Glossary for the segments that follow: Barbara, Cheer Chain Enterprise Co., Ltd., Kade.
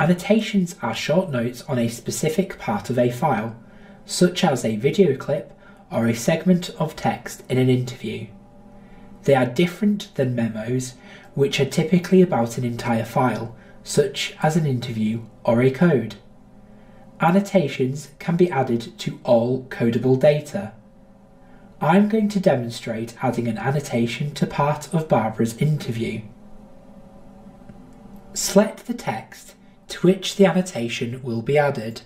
Annotations are short notes on a specific part of a file, such as a video clip or a segment of text in an interview. They are different than memos, which are typically about an entire file, such as an interview or a code. Annotations can be added to all codable data. I'm going to demonstrate adding an annotation to part of Barbara's interview. Select the text to which the annotation will be added.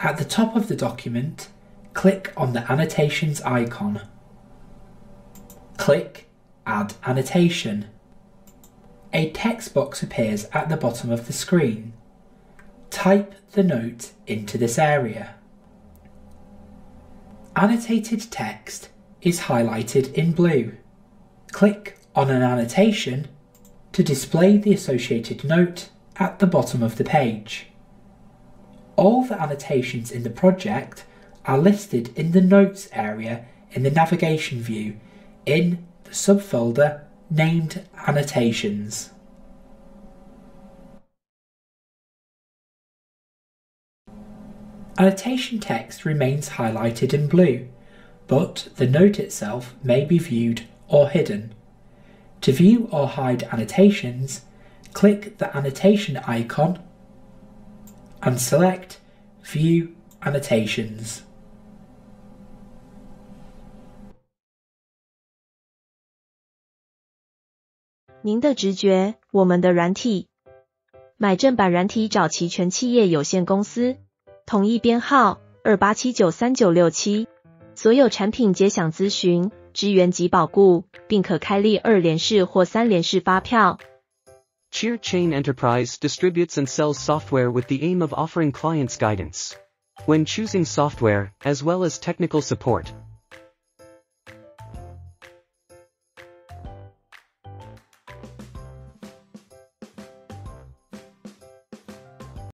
At the top of the document, click on the annotations icon. Click Add Annotation. A text box appears at the bottom of the screen. Type the note into this area. Annotated text is highlighted in blue. Click on an annotation to display the associated note at the bottom of the page. All the annotations in the project are listed in the Notes area in the navigation view in the subfolder named Annotations. Annotation text remains highlighted in blue, but the note itself may be viewed or hidden. To view or hide annotations, click the annotation icon and select View Annotations.您的直觉，我们的软体。买正版软体找齐全企业有限公司。 统一编号28793967，所有产品皆享咨询、支援及保固，并可开立2联式或3联式发票。Cheer Chain Enterprise distributes and sells software with the aim of offering clients guidance when choosing software, as well as technical support.